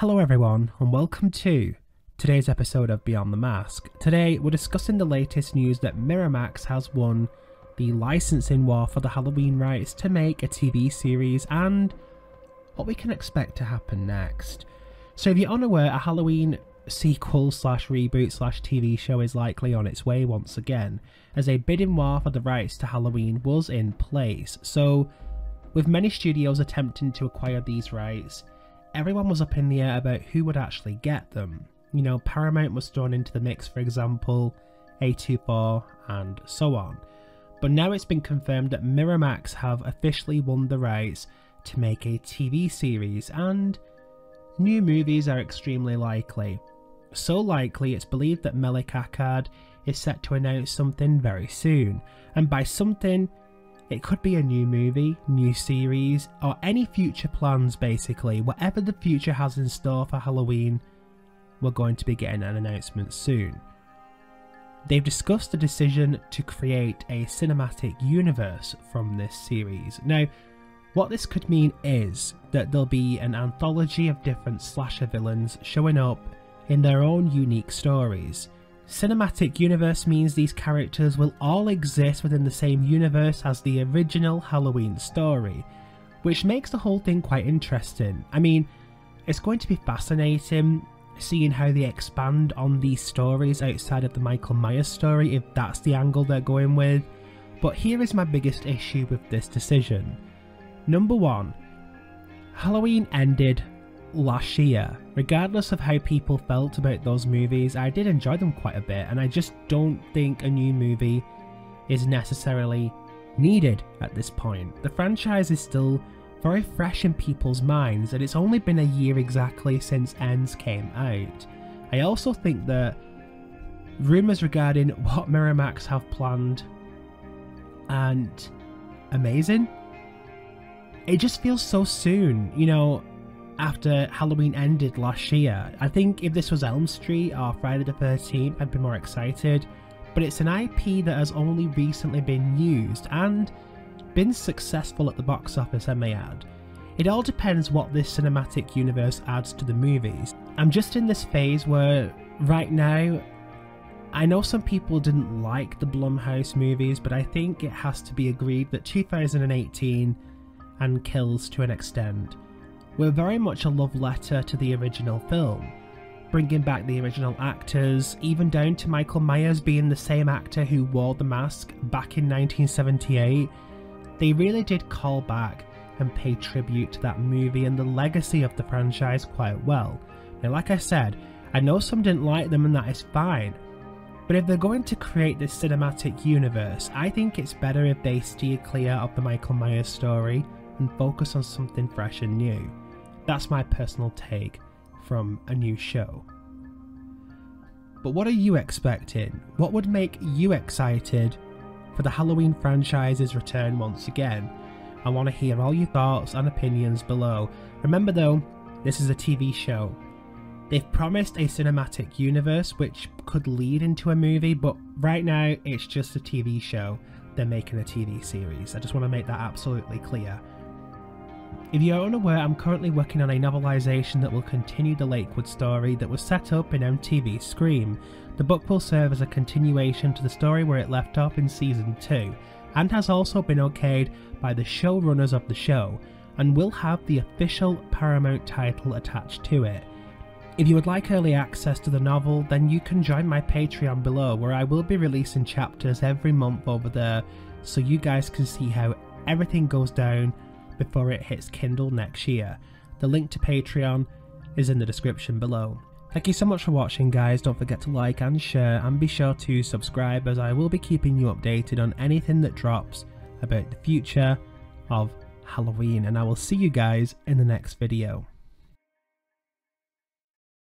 Hello everyone and welcome to today's episode of Beyond the Mask. Today we're discussing the latest news that Miramax has won the licensing war for the Halloween rights to make a TV series and what we can expect to happen next. So if you're unaware, a Halloween sequel slash reboot slash TV show is likely on its way once again, as a bidding war for the rights to Halloween was in place. So with many studios attempting to acquire these rights, everyone was up in the air about who would actually get them. You know, Paramount was thrown into the mix, for example, A24 and so on. But now it's been confirmed that Miramax have officially won the rights to make a TV series, and new movies are extremely likely. So likely, it's believed that Melik Akkad is set to announce something very soon. And by something, it could be a new movie, new series, or any future plans basically. Whatever the future has in store for Halloween, we're going to be getting an announcement soon. They've discussed the decision to create a cinematic universe from this series. Now, what this could mean is that there'll be an anthology of different slasher villains showing up in their own unique stories. Cinematic universe means these characters will all exist within the same universe as the original Halloween story, which makes the whole thing quite interesting. I mean, it's going to be fascinating seeing how they expand on these stories outside of the Michael Myers story, if that's the angle they're going with. But here is my biggest issue with this decision. Number one, Halloween ended last year. Regardless of how people felt about those movies, I did enjoy them quite a bit, and I just don't think a new movie is necessarily needed at this point. The franchise is still very fresh in people's minds, and it's only been a year exactly since Ends came out. I also think that rumours regarding what Miramax have planned aren't amazing. It just feels so soon, you know, after Halloween ended last year. I think if this was Elm Street or Friday the 13th, I'd be more excited, but it's an IP that has only recently been used and been successful at the box office, I may add. It all depends what this cinematic universe adds to the movies. I'm just in this phase where right now, I know some people didn't like the Blumhouse movies, but I think it has to be agreed that 2018 and Kills, to an extent, were very much a love letter to the original film, bringing back the original actors, even down to Michael Myers being the same actor who wore the mask back in 1978. They really did call back and pay tribute to that movie and the legacy of the franchise quite well. Now, like I said, I know some didn't like them, and that is fine, but if they're going to create this cinematic universe, I think it's better if they steer clear of the Michael Myers story and focus on something fresh and new. That's my personal take from a new show. But what are you expecting? What would make you excited for the Halloween franchise's return once again? I want to hear all your thoughts and opinions below. Remember though, this is a TV show. They've promised a cinematic universe which could lead into a movie, but right now it's just a TV show. They're making a TV series. I just want to make that absolutely clear. If you're unaware, I'm currently working on a novelisation that will continue the LAKEWOOD story that was set up in MTV Scream. The book will serve as a continuation to the story where it left off in Season 2, and has also been okayed by the showrunners of the show, and will have the official Paramount title attached to it. If you would like early access to the novel, then you can join my Patreon below, where I will be releasing chapters every month over there, so you guys can see how everything goes down before it hits Kindle next year. The link to Patreon is in the description below. Thank you so much for watching, guys. Don't forget to like and share, and be sure to subscribe, as I will be keeping you updated on anything that drops about the future of Halloween, and I will see you guys in the next video.